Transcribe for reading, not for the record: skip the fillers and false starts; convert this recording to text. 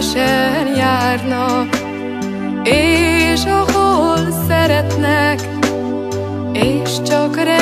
szívesen járnak, és ahol szeretnek, és csak